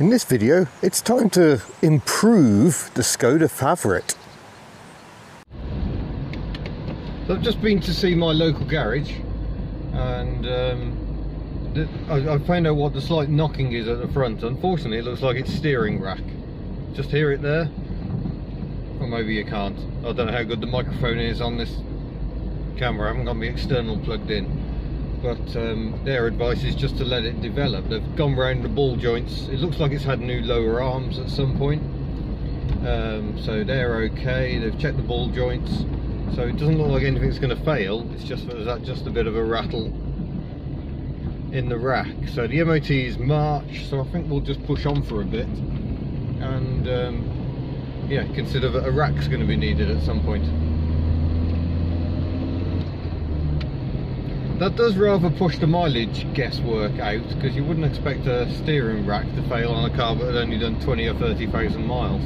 In this video, it's time to improve the Skoda Favorit. So I've just been to see my local garage, and I found out what the slight knocking is at the front. Unfortunately, it looks like it's steering rack. Just hear it there, or maybe you can't. I don't know how good the microphone is on this camera. I haven't got my external plugged in. But their advice is just to let it develop. They've gone round the ball joints. It looks like it's had new lower arms at some point, so they're okay. They've checked the ball joints, so it doesn't look like anything's going to fail. It's just there's just a bit of a rattle in the rack. So the MOT is March, so I think we'll just push on for a bit and yeah, consider that a rack's going to be needed at some point. That does rather push the mileage guesswork out, because you wouldn't expect a steering rack to fail on a car that had only done 20 or 30,000 miles.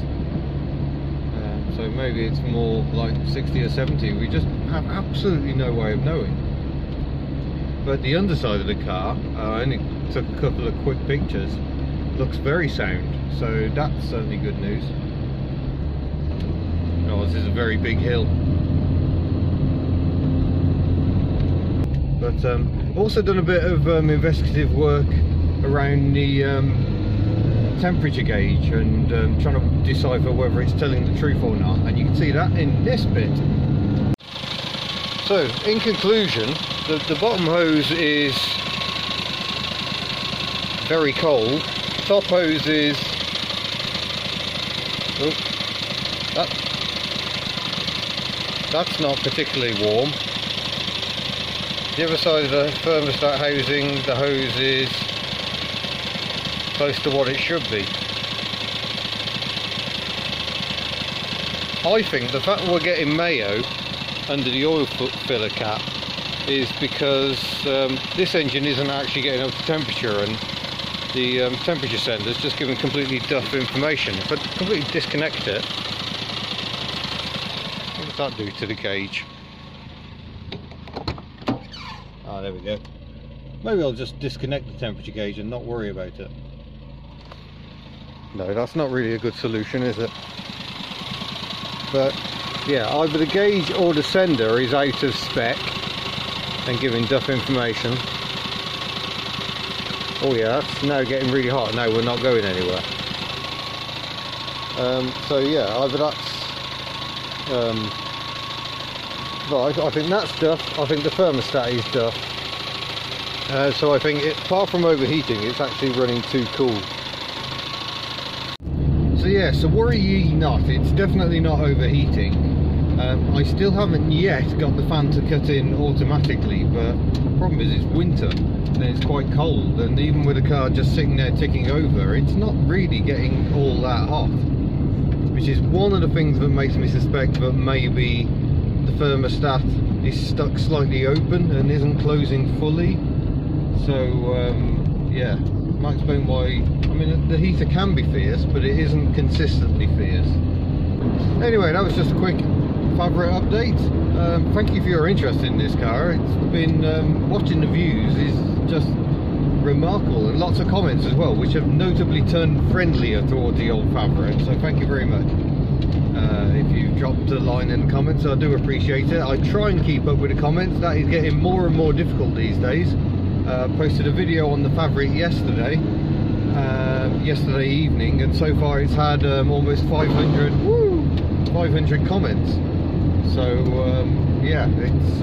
So maybe it's more like 60 or 70. We just have absolutely no way of knowing. But the underside of the car, I only took a couple of quick pictures, looks very sound. So that's certainly good news. Oh, this is a very big hill. But also done a bit of investigative work around the temperature gauge and trying to decipher whether it's telling the truth or not, and you can see that in this bit. So in conclusion, the bottom hose is very cold, top hose is that's not particularly warm. The other side of the thermostat housing, the hose is close to what it should be. I think the fact that we're getting mayo under the oil filler cap is because this engine isn't actually getting up to temperature, and the temperature sender is just giving completely duff information. If I completely disconnect it, what does that do to the gauge? Oh, there we go. Maybe I'll just disconnect the temperature gauge and not worry about it. No, that's not really a good solution, is it? But yeah, either the gauge or the sender is out of spec and giving duff information. Oh yeah, that's now getting really hot. No, we're not going anywhere. So yeah, either that's right, I think that's duff. I think the thermostat is duff. So I think, it, far from overheating, it's actually running too cool. So yeah, so worry ye not, it's definitely not overheating. I still haven't yet got the fan to cut in automatically, but the problem is it's winter and it's quite cold, and even with the car just sitting there ticking over, it's not really getting all that hot, which is one of the things that makes me suspect that maybe the thermostat is stuck slightly open and isn't closing fully. So yeah, might explain why. I mean, the heater can be fierce, but it isn't consistently fierce. Anyway, that was just a quick Favorit update. Thank you for your interest in this car. It's been watching the views is just remarkable, and lots of comments as well, which have notably turned friendlier toward the old Favorit, so thank you very much. If you've dropped a line in the comments, I do appreciate it. I try and keep up with the comments. That is getting more and more difficult these days. Posted a video on the Favorit yesterday evening, and so far it's had almost 500 comments. So yeah, it's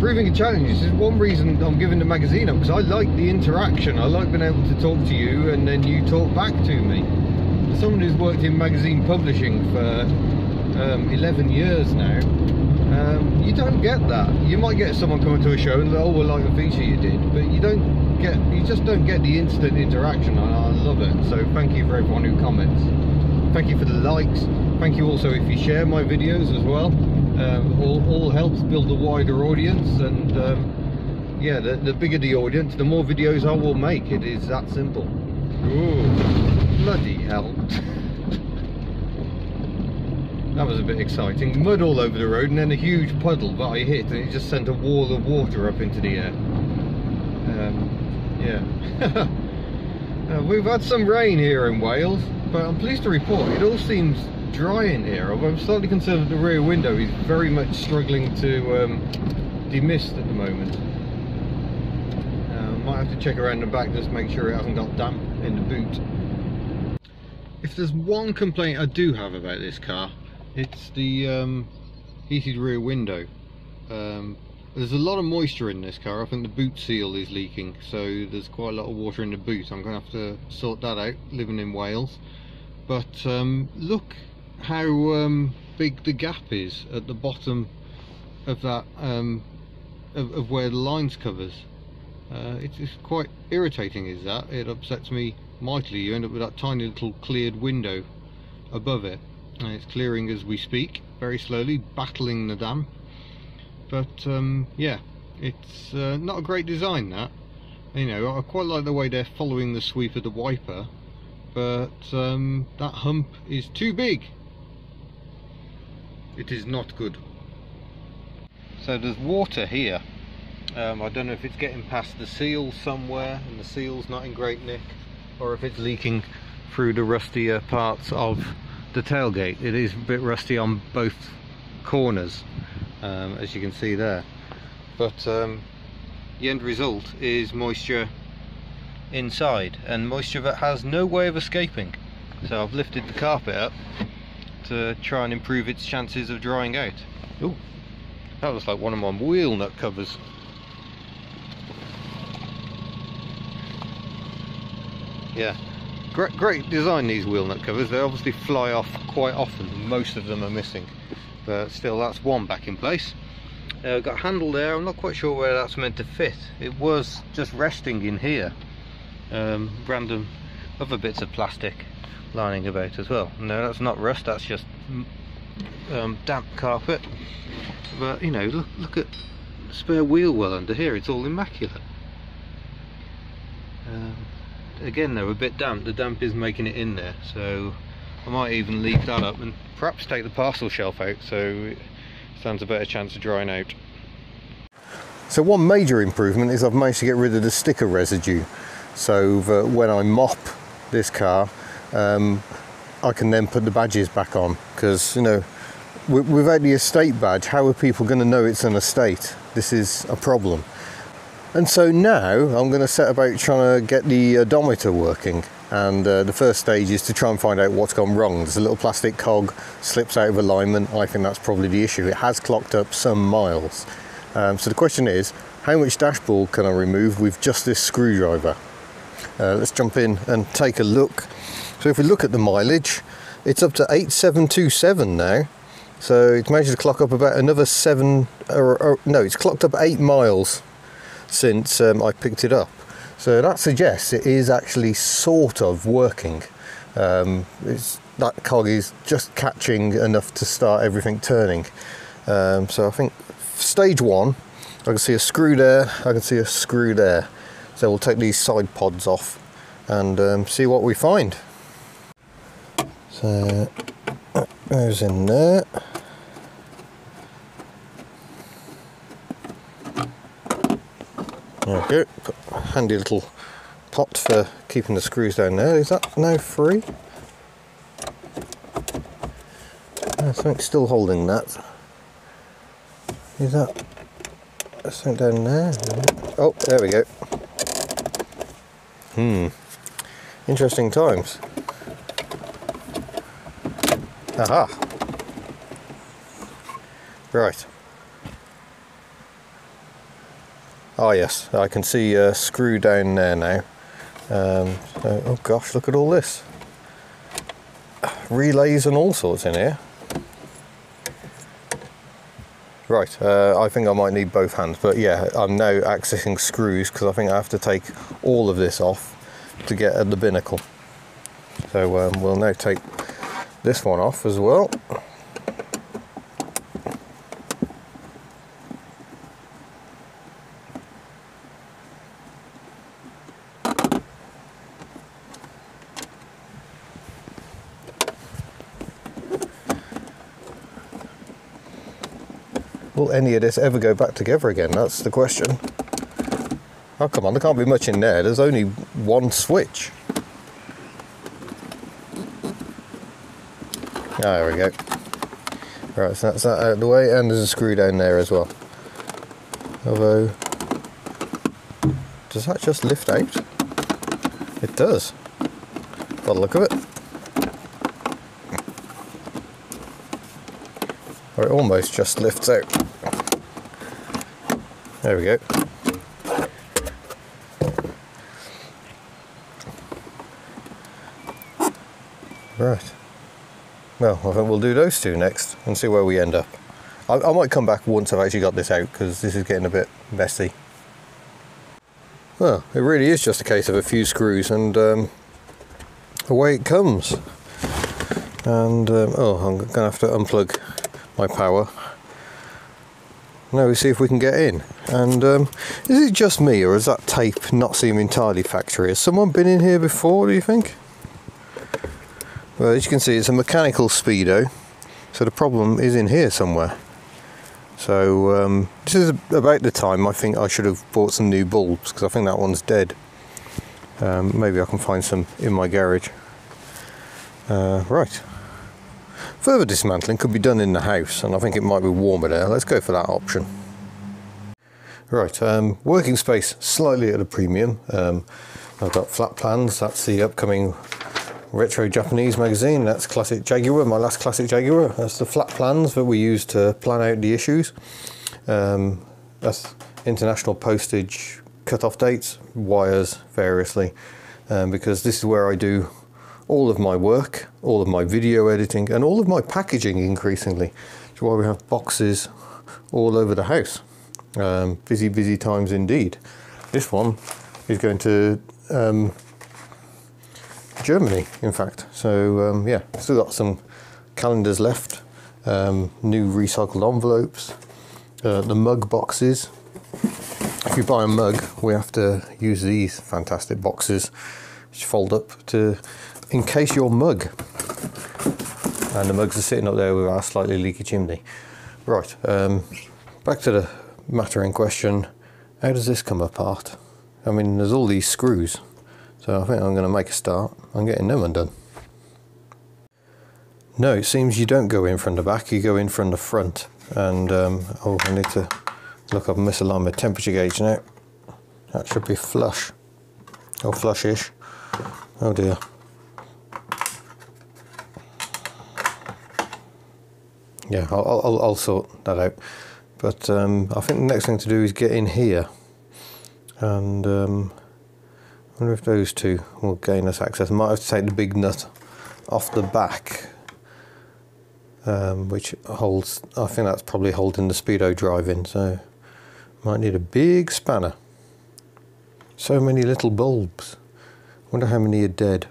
proving a challenge. This is one reason I'm giving the magazine up, because I like the interaction. I like being able to talk to you and then you talk back to me. As someone who's worked in magazine publishing for 11 years now, you don't get that. You might get someone coming to a show and, oh, we like a feature you did, but you just don't get the instant interaction, and I love it. So thank you for everyone who comments. Thank you for the likes. Thank you also if you share my videos as well. All helps build a wider audience, and yeah, the bigger the audience, the more videos I will make. It is that simple. Ooh. Bloody hell. That was a bit exciting. Mud all over the road, and then a huge puddle that I hit, and it just sent a wall of water up into the air. Yeah. Now, we've had some rain here in Wales, but I'm pleased to report it all seems dry in here. I'm slightly concerned that the rear window is very much struggling to demist at the moment. Might have to check around the back just to make sure it hasn't got damp in the boot. If there's one complaint I do have about this car, it's the heated rear window. There's a lot of moisture in this car. I think the boot seal is leaking, so there's quite a lot of water in the boot. I'm going to have to sort that out, living in Wales. But look how big the gap is at the bottom of that, of where the lines covers. It's quite irritating, is that. It upsets me mightily. You end up with that tiny little cleared window above it, and it's clearing as we speak, very slowly, battling the damp. But yeah, it's not a great design, that. You know, I quite like the way they're following the sweep of the wiper, but that hump is too big. It is not good. So there's water here. I don't know if it's getting past the seal somewhere and the seal's not in great nick, or if it's leaking through the rustier parts of the tailgate. It is a bit rusty on both corners, as you can see there, but the end result is moisture inside, and moisture that has no way of escaping. So I've lifted the carpet up to try and improve its chances of drying out. Ooh, that looks like one of my wheel nut covers. Yeah, great design, these wheel nut covers. They obviously fly off quite often, most of them are missing, but still, that's one back in place. Got a handle there. I'm not quite sure where that's meant to fit. It was just resting in here. Random other bits of plastic lining about as well. No, that's not rust, that's just damp carpet. But you know, look at the spare wheel well under here, it's all immaculate. Again though, a bit damp. The damp is making it in there, so I might even leave that up and perhaps take the parcel shelf out, so it stands a better chance of drying out. So one major improvement is I've managed to get rid of the sticker residue, so that when I mop this car, I can then put the badges back on, because you know, without the estate badge, how are people going to know it's an estate? This is a problem. And so now I'm going to set about trying to get the odometer working, and the first stage is to try and find out what's gone wrong. There's a little plastic cog, slips out of alignment. I think that's probably the issue. It has clocked up some miles. So the question is, how much dashboard can I remove with just this screwdriver? Let's jump in and take a look. So if we look at the mileage, it's up to 8727 now. So it's managed to clock up about another it's clocked up 8 miles since I picked it up. So that suggests it is actually sort of working. That cog is just catching enough to start everything turning. So I think stage one, I can see a screw there, I can see a screw there. So we'll take these side pods off and see what we find. So that goes in there. There we go, got a handy little pot for keeping the screws down there. Is that now free? Something's still holding that. Is that something down there? Oh, there we go. Interesting times. Aha! Right. Ah, yes, I can see a screw down there now. Oh gosh, look at all this. Relays and all sorts in here. Right, I think I might need both hands, but yeah, I'm now accessing screws because I think I have to take all of this off to get at the binnacle. So we'll now take this one off as well. Will any of this ever go back together again? That's the question. Oh, come on, there can't be much in there. There's only one switch. There we go. Right, so that's that out of the way, and there's a screw down there as well. Although, does that just lift out? It does, by the look of it. Or it almost just lifts out. There we go. Right. Well, I think we'll do those two next and see where we end up. I might come back once I've actually got this out, because this is getting a bit messy. Well, it really is just a case of a few screws and away it comes. And, oh, I'm going to have to unplug my power. Now we see if we can get in. And is it just me, or does that tape not seem entirely factory? Has someone been in here before, do you think? Well, as you can see, it's a mechanical speedo, so the problem is in here somewhere. So this is about the time I think I should have bought some new bulbs, because I think that one's dead. Maybe I can find some in my garage. Right. Further dismantling could be done in the house, and I think it might be warmer there. Let's go for that option. Right, working space slightly at a premium. I've got flat plans. That's the upcoming retro Japanese magazine. That's classic Jaguar, my last classic Jaguar. That's the flat plans that we use to plan out the issues. That's international postage cut-off dates, wires variously, because this is where I do all of my work, all of my video editing, and all of my packaging increasingly. That's why we have boxes all over the house. Busy, busy times indeed. This one is going to Germany, in fact. So yeah, still got some calendars left, new recycled envelopes, the mug boxes. If you buy a mug, we have to use these fantastic boxes which fold up to encase your mug, and the mugs are sitting up there with our slightly leaky chimney. Right, back to the matter in question. How does this come apart? I mean, there's all these screws, so I think I'm going to make a start on getting them undone. No, it seems you don't go in from the back, you go in from the front. And oh, I need to look up and misalign my temperature gauge now. That should be flush, or flush-ish. Oh dear. Yeah, I'll sort that out. But I think the next thing to do is get in here. And I wonder if those two will gain us access. Might have to take the big nut off the back, which holds, I think that's probably holding the speedo drive in. So might need a big spanner. So many little bulbs. Wonder how many are dead.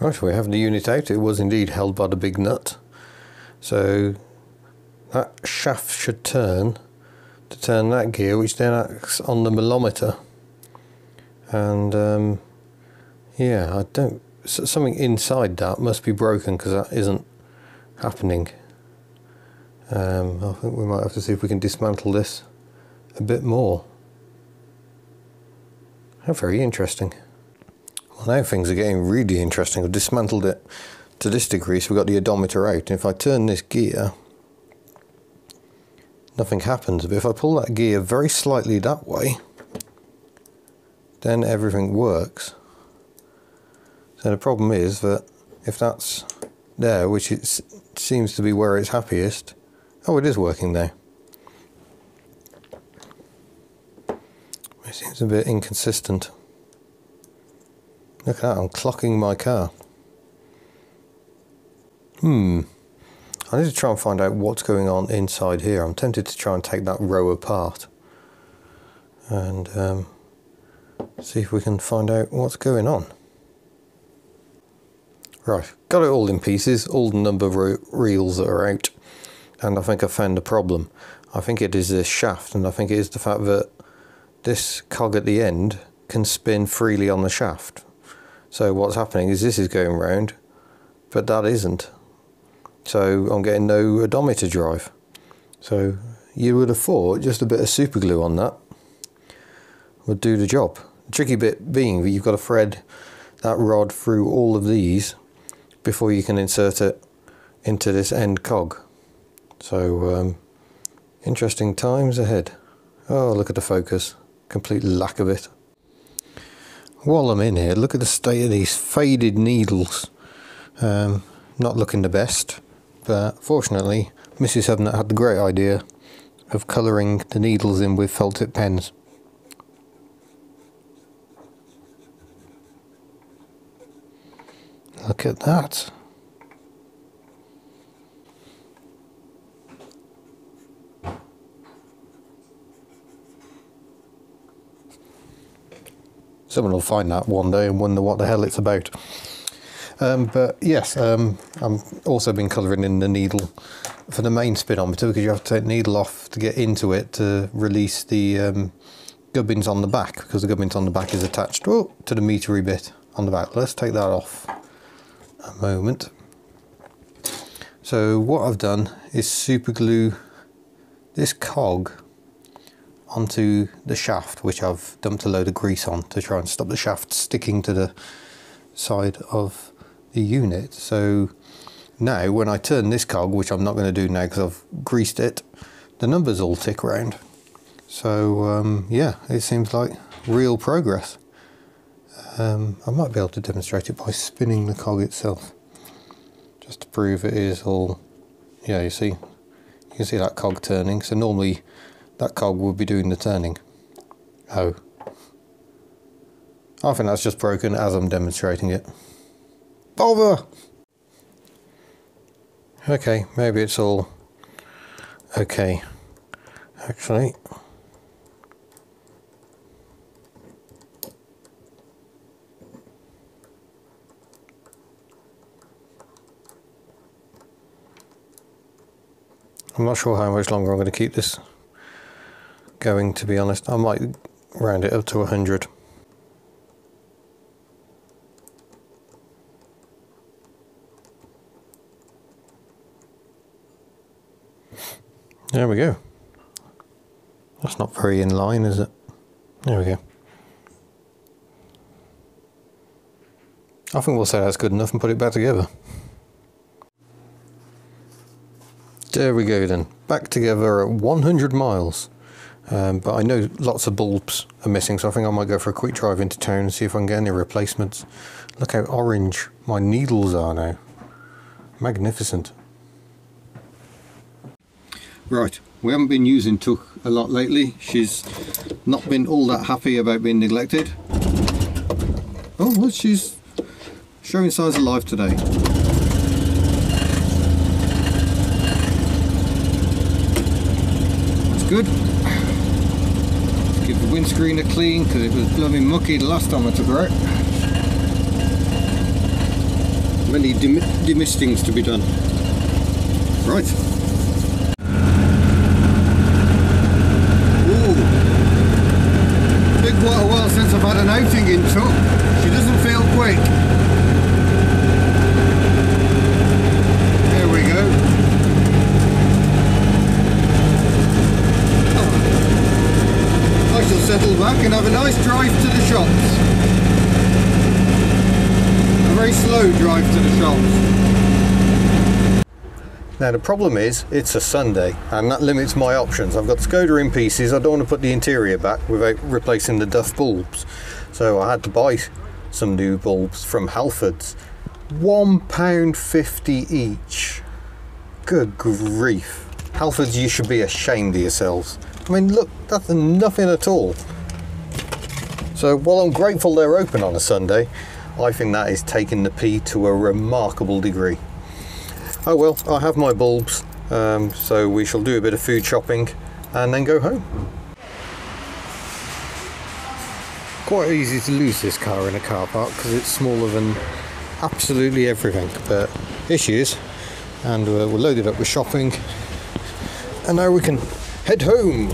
Right, we have the unit out. It was indeed held by the big nut. So that shaft should turn to turn that gear, which then acts on the mileometer. And yeah, I don't. Something inside that must be broken, because that isn't happening. I think we might have to see if we can dismantle this a bit more. How very interesting. Well, now things are getting really interesting. I've dismantled it to this degree, so we've got the odometer out, and if I turn this gear, nothing happens. But if I pull that gear very slightly that way, then everything works. So the problem is that if that's there, which it seems to be where it's happiest, oh, it is working now. It seems a bit inconsistent. Look at that, I'm clocking my car. I need to try and find out what's going on inside here. I'm tempted to try and take that row apart and see if we can find out what's going on. Right, got it all in pieces, all the number reels that are out, and I think I found the problem. I think it is this shaft, and I think it is the fact that this cog at the end can spin freely on the shaft. So what's happening is this is going round, but that isn't. So I'm getting no odometer drive. So you would have thought just a bit of super glue on that would do the job. The tricky bit being that you've got to thread that rod through all of these before you can insert it into this end cog. So interesting times ahead. Oh, look at the focus, complete lack of it. While I'm in here, look at the state of these faded needles. Not looking the best, but fortunately Mrs. Hudnett had the great idea of colouring the needles in with felt tip pens. Look at that. Someone will find that one day and wonder what the hell it's about. But yes, I've also been colouring in the needle for the main speedometer, because you have to take the needle off to get into it to release the gubbins on the back, because the gubbins on the back is attached to the metery bit on the back. Let's take that off a moment. So what I've done is super glue this cog onto the shaft, which I've dumped a load of grease on to try and stop the shaft sticking to the side of the unit. So now when I turn this cog, which I'm not going to do now because I've greased it, the numbers all tick round. So yeah, it seems like real progress. I might be able to demonstrate it by spinning the cog itself, just to prove it is all, yeah, you can see that cog turning. So normally that cog would be doing the turning. Oh, I think that's just broken as I'm demonstrating it. Bother! Okay, maybe it's all okay. Actually, I'm not sure how much longer I'm going to keep this going, to be honest. I might round it up to 100. There we go. That's not very in line, is it? There we go. I think we'll say that's good enough and put it back together. There we go then, back together at 100 miles. But I know lots of bulbs are missing, so I think I might go for a quick drive into town and see if I can get any replacements. Look how orange my needles are now. Magnificent. Right, we haven't been using Tuk a lot lately. She's not been all that happy about being neglected. Oh, well, she's showing signs of life today. That's good. Give the windscreen a clean, because it was bloody mucky the last time I took her out. Many demistings to be done. Right. Quite a while since I've had an outing in Tuk. She doesn't feel quick. There we go. Oh. I shall settle back and have a nice drive to the shops. A very slow drive to the shops. Now the problem is, it's a Sunday and that limits my options. I've got Skoda in pieces. I don't want to put the interior back without replacing the duff bulbs, so I had to buy some new bulbs from Halfords. £1.50 each. Good grief. Halfords, you should be ashamed of yourselves. I mean, look, that's nothing at all. So while I'm grateful they're open on a Sunday, I think that is taking the pee to a remarkable degree. Oh well, I have my bulbs. So we shall do a bit of food shopping and then go home. Quite easy to lose this car in a car park because it's smaller than absolutely everything, but here she is, and we're loaded up with shopping and now we can head home.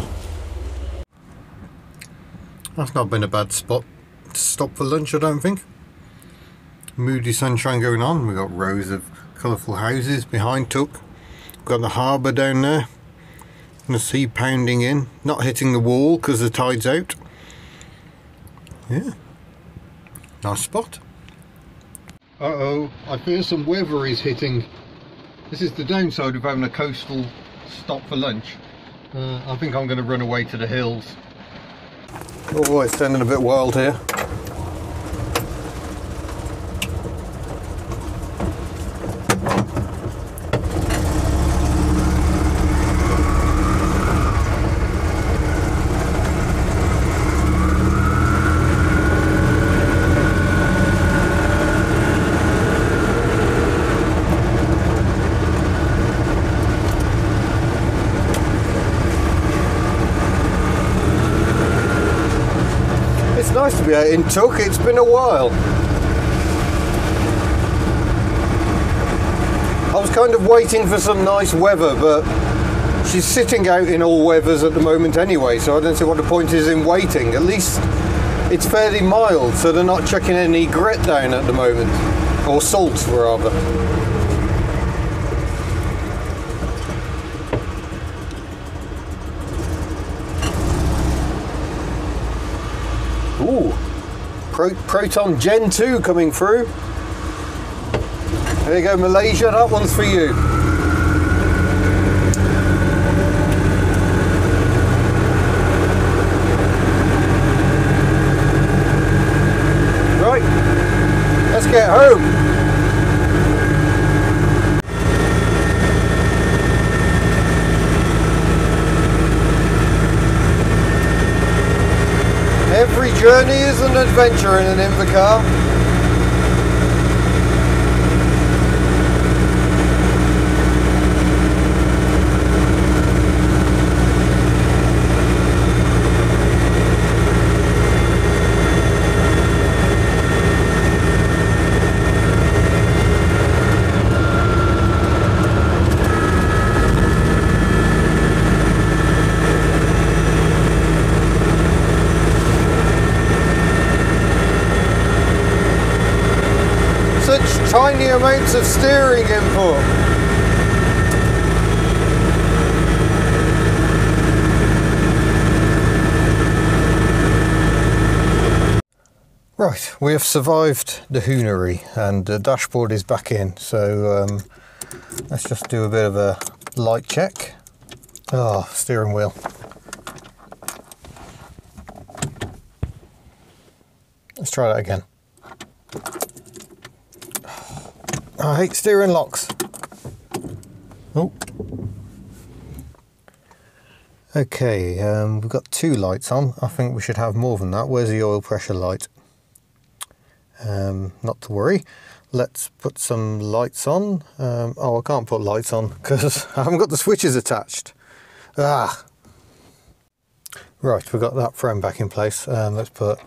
That's not been a bad spot to stop for lunch, I don't think. Moody sunshine going on. We've got rows of colourful houses behind Tuk. Got the harbour down there and the sea pounding in, not hitting the wall because the tide's out. Yeah, nice spot. Uh oh, I fear some weather is hitting. This is the downside of having a coastal stop for lunch. I think I'm going to run away to the hills. Oh, it's sounding a bit wild here. Nice to be out in Tuk, it's been a while. I was kind of waiting for some nice weather, but she's sitting out in all weathers at the moment anyway, so I don't see what the point is in waiting. At least it's fairly mild, so they're not chucking any grit down at the moment, or salt rather. Ooh, Proton Gen 2 coming through. There you go, Malaysia, that one's for you. Right, let's get home. Every journey is an adventure in an Invacar. Tiny amounts of steering input. Right, we have survived the hoonery and the dashboard is back in, so let's just do a bit of a light check. Oh, steering wheel. Let's try that again. I hate steering locks. Oh. Okay, we've got two lights on. I think we should have more than that. Where's the oil pressure light? Not to worry. Let's put some lights on. Oh, I can't put lights on because I haven't got the switches attached. Ah. Right, we've got that frame back in place. Let's put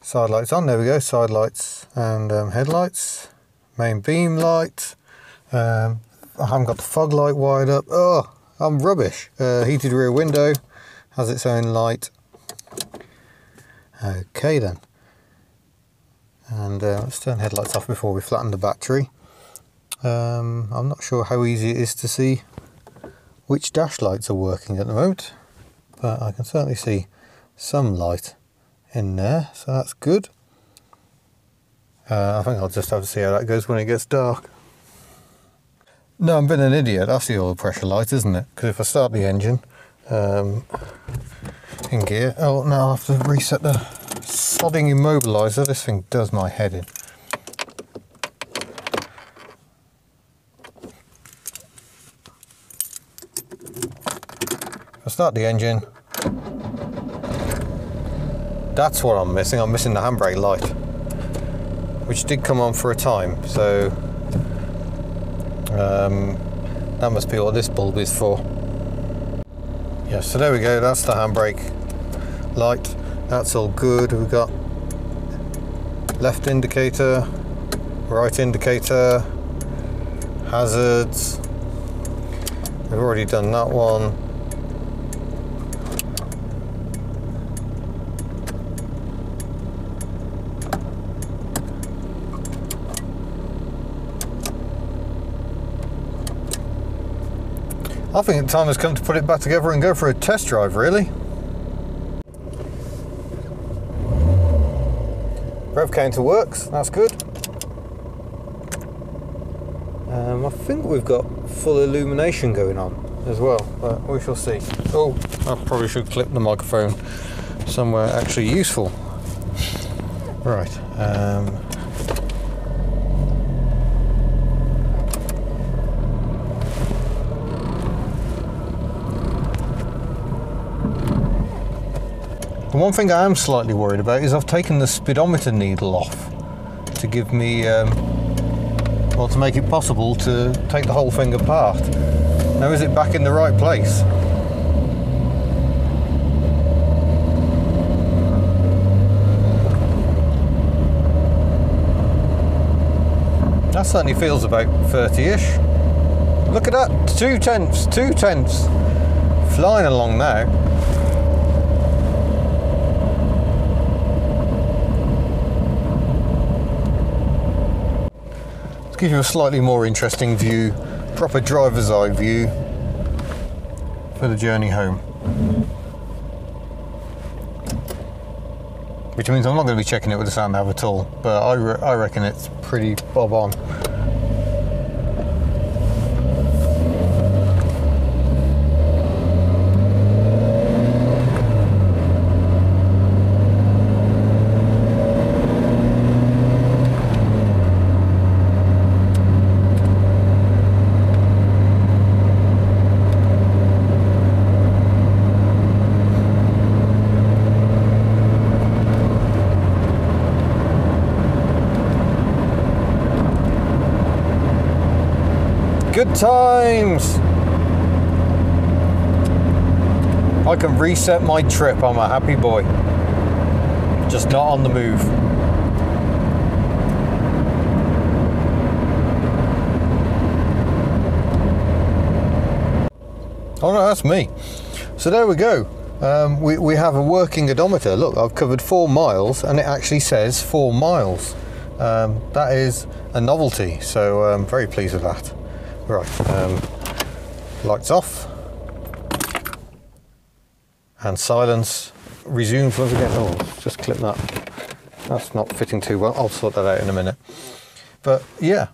side lights on. There we go, side lights and headlights. Main beam light. I haven't got the fog light wired up. Oh, I'm rubbish. Heated rear window has its own light. Okay then. And let's turn headlights off before we flatten the battery. I'm not sure how easy it is to see which dash lights are working at the moment, but I can certainly see some light in there, so that's good. I think I'll just have to see how that goes when it gets dark. No, I've been an idiot. That's the oil pressure light, isn't it? Because if I start the engine in gear... Oh, now I have to reset the sodding immobiliser. This thing does my head in. If I start the engine... That's what I'm missing. I'm missing the handbrake light, which did come on for a time, so that must be what this bulb is for. Yeah, so there we go, that's the handbrake light, that's all good. We've got left indicator, right indicator, hazards, we've already done that one. I think the time has come to put it back together and go for a test drive, really. Rev counter works, that's good. I think we've got full illumination going on as well, but we shall see. Oh, I probably should clip the microphone somewhere actually useful. Right. The one thing I am slightly worried about is I've taken the speedometer needle off to give me, well, to make it possible to take the whole thing apart. Now, is it back in the right place? That certainly feels about 30-ish. Look at that, 2/10, 2/10. Flying along now. Give you a slightly more interesting view, proper driver's eye view for the journey home. Which means I'm not going to be checking it with the sat nav at all, but I reckon it's pretty bob on. Good times! I can reset my trip, I'm a happy boy. Just not on the move. Oh no, that's me. So there we go. We have a working odometer. Look, I've covered 4 miles and it actually says 4 miles. That is a novelty, so I'm very pleased with that. Right, lights off and silence resumes once again. Oh, just clip that. That's not fitting too well. I'll sort that out in a minute. But yeah,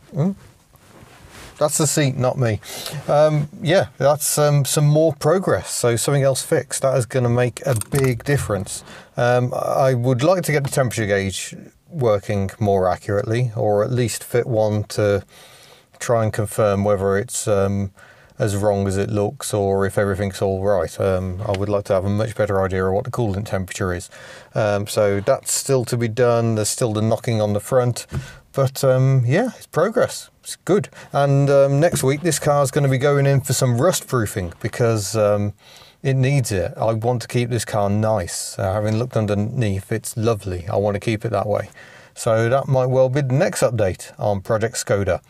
that's the seat, not me. Yeah, that's some more progress. So something else fixed. That is going to make a big difference. I would like to get the temperature gauge working more accurately, or at least fit one to try and confirm whether it's as wrong as it looks or if everything's all right. I would like to have a much better idea of what the coolant temperature is. So that's still to be done. There's still the knocking on the front, but yeah, it's progress. It's good. And next week, this car's going to be going in for some rust proofing because it needs it. I want to keep this car nice. Having looked underneath, it's lovely. I want to keep it that way. So that might well be the next update on Project Skoda.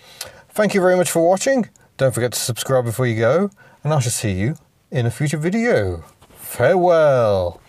Thank you very much for watching. Don't forget to subscribe before you go, and I shall see you in a future video. Farewell.